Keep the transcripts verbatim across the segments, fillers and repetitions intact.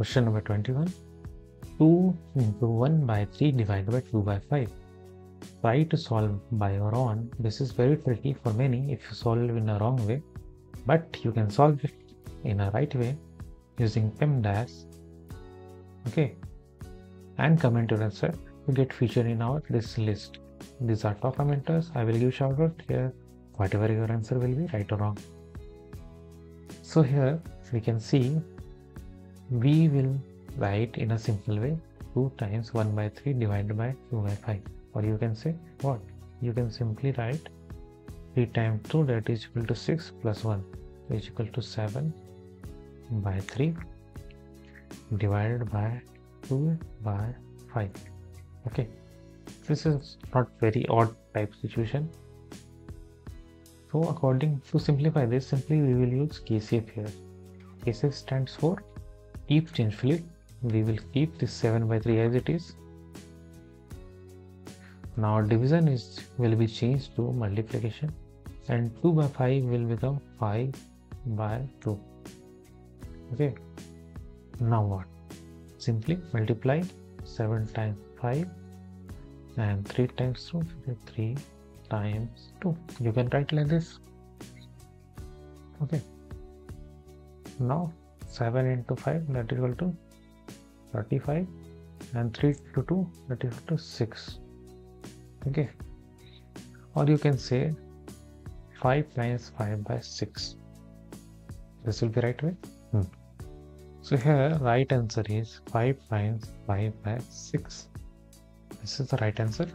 Question number twenty-one. two into one by three divided by two by five. Try to solve by or on. This is very tricky for many if you solve in a wrong way, but you can solve it in a right way using PEMDAS. Okay, and comment your answer to get featured in our this list. These are top commenters. I will give shout out here, whatever your answer will be, right or wrong. So here we can see we will write in a simple way two times one by three divided by two by five, or you can say what you can simply write three times two, that is equal to six, plus one, which is equal to seven by three divided by two by five. Okay, this is not very odd type situation. So according to simplify this, simply we will use K C F here. K C F stands for keep changefully. We will keep this seven by three as it is. Now division is will be changed to multiplication, and two by five will become five by two. Okay, now what? Simply multiply seven times five and three times two, three times two. You can write like this. Okay, now seven into five, that is equal to thirty-five, and three to two, that is equal to six. Okay, or you can say five times five by six. This will be right way. hmm. So here right answer is five times five by six. This is the right answer.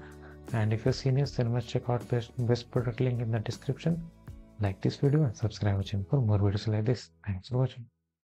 And if you're seniors, then must check out best, best product link in the description. Like this video and subscribe our channel for more videos like this. Thanks for watching.